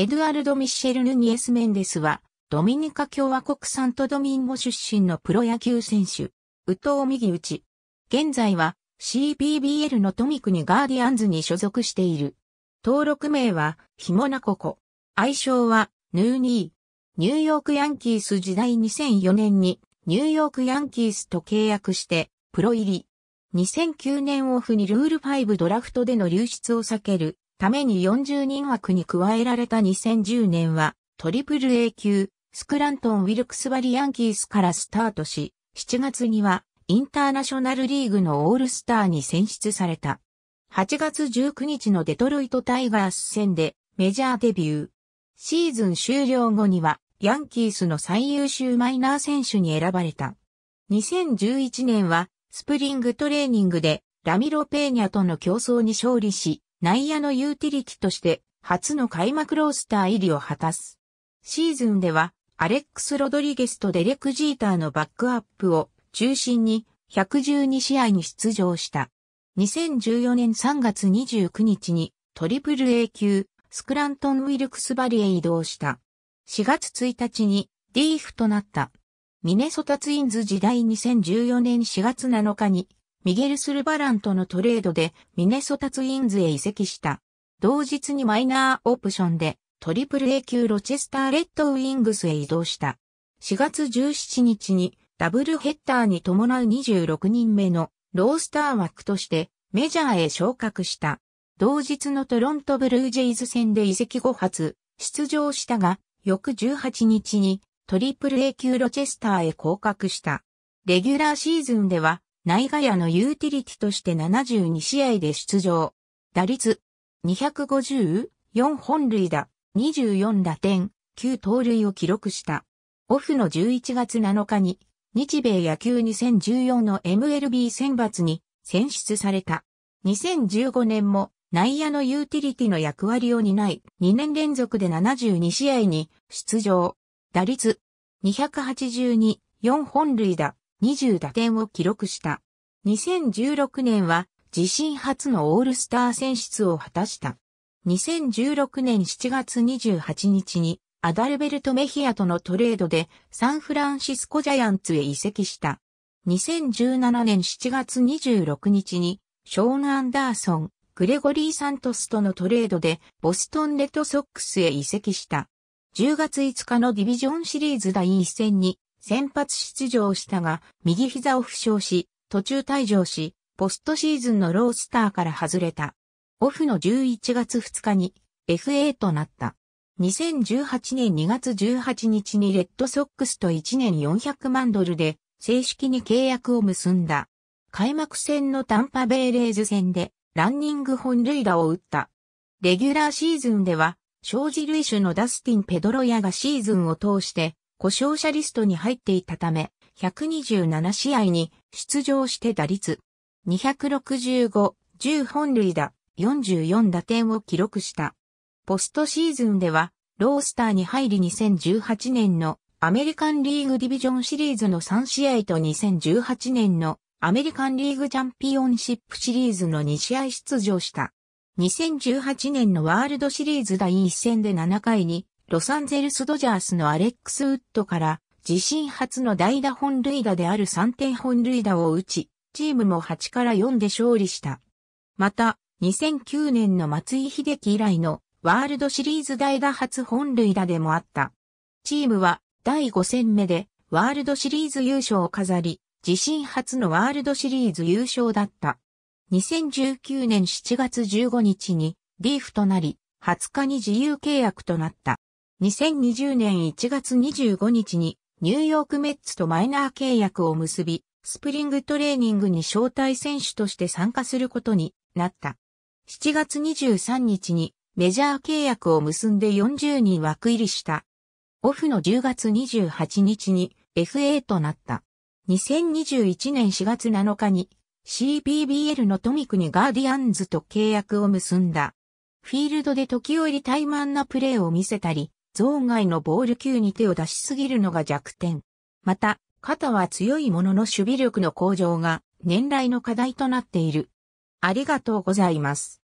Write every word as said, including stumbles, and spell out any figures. エドゥアルド・ミッシェル・ヌニエス・メンデスは、ドミニカ共和国サントドミンゴ出身のプロ野球選手、右投右打ち。現在は シーピービーエル の富国ガーディアンズに所属している。登録名はヒモナココ。愛称はヌーニー。ニューヨークヤンキース時代にせんよねんにニューヨークヤンキースと契約してプロ入り。にせんきゅうねんオフにルールファイブドラフトでの流出を避けるためによんじゅうにん枠に加えられたにせんじゅうねんはトリプル A 級スクラントン・ウィルクスバリ・ヤンキースからスタートし、しちがつにはインターナショナルリーグのオールスターに選出された。はちがつじゅうくにちのデトロイトタイガース戦でメジャーデビュー。シーズン終了後にはヤンキースの最優秀マイナー選手に選ばれた。にせんじゅういちねんはスプリングトレーニングでラミロ・ペーニャとの競争に勝利し、内野のユーティリティとして初の開幕ロースター入りを果たす。シーズンではアレックス・ロドリゲスとデレク・ジーターのバックアップを中心にひゃくじゅうにしあいに出場した。にせんじゅうよねんさんがつにじゅうくにちにトリプル A 級スクラントン・ウィルクスバリへ移動した。しがつついたちに ディーエフ となった。ミネソタツインズ時代にせんじゅうよねんしがつなのかにミゲル・スルバランとのトレードでミネソタツインズへ移籍した。同日にマイナーオプションでトリプル A 級ロチェスター・レッドウィングスへ移動した。しがつじゅうしちにちにダブルヘッダーに伴うにじゅうろくにんめのロースター枠としてメジャーへ昇格した。同日のトロントブルージェイズ戦で移籍後初出場したが、翌じゅうはちにちにトリプル A 級ロチェスターへ降格した。レギュラーシーズンでは内外野のユーティリティとしてななじゅうにしあいで出場。打率にひゃくごじゅう、よんほんるいだ、にじゅうよんらてん、きゅうとうるいを記録した。オフのじゅういちがつなのかに日米野球にせんじゅうよんの エムエルビー 選抜に選出された。にせんじゅうごねんも内野のユーティリティの役割を担い、にねんれんぞくでななじゅうにしあいに出場。打率にひゃくはちじゅうに、よんほんるいだ、にじゅうらてんを記録した。にせんじゅうろくねんは自身初のオールスター選出を果たした。にせんじゅうろくねんしちがつにじゅうはちにちにアダルベルト・メヒアとのトレードでサンフランシスコジャイアンツへ移籍した。にせんじゅうななねんしちがつにじゅうろくにちにショーン・アンダーソン、グレゴリー・サントスとのトレードでボストン・レッドソックスへ移籍した。じゅうがついつかのディビジョンシリーズだいいっせんに先発出場したが右膝を負傷し途中退場しポストシーズンのロースターから外れた。オフのじゅういちがつふつかに エフエー となった。にせんじゅうはちねんにがつじゅうはちにちにレッドソックスといちねんよんひゃくまんドルで正式に契約を結んだ。開幕戦のタンパベイレイズ戦でランニング本塁打を打った。レギュラーシーズンでは小児類種のダスティン・ペドロヤがシーズンを通して故障者リストに入っていたためひゃくにじゅうななしあいに出場して打率にひゃくろくじゅうご、じゅうほんるいだ、よんじゅうよんらてんを記録した。ポストシーズンでは、ロースターに入りにせんじゅうはちねんのアメリカンリーグディビジョンシリーズのさんしあいとにせんじゅうはちねんのアメリカンリーグチャンピオンシップシリーズのにしあい出場した。にせんじゅうはちねんのワールドシリーズだいいっせんでななかいにロサンゼルスドジャースのアレックス・ウッドから自身初の代打本塁打であるさんてんほんるいだを打ち、チームもはちからよんで勝利した。また、にせんきゅうねんの松井秀喜以来のワールドシリーズ代打初本塁打でもあった。チームはだいごせんめでワールドシリーズ優勝を飾り、自身初のワールドシリーズ優勝だった。にせんじゅうきゅうねんしちがつじゅうごにちに ディーエフ となり、はつかに自由契約となった。にせんにじゅうねんいちがつにじゅうごにちにニューヨークメッツとマイナー契約を結び、スプリングトレーニングに招待選手として参加することになった。しちがつにじゅうさんにちにメジャー契約を結んでよんじゅうにん枠入りした。オフのじゅうがつにじゅうはちにちに エフエー となった。にせんにじゅういちねんしがつなのかに シーピービーエル の富国ガーディアンズと契約を結んだ。フィールドで時折怠慢なプレーを見せたり、ゾーン外のボール球に手を出しすぎるのが弱点。また、肩は強いものの守備力の向上が年来の課題となっている。ありがとうございます。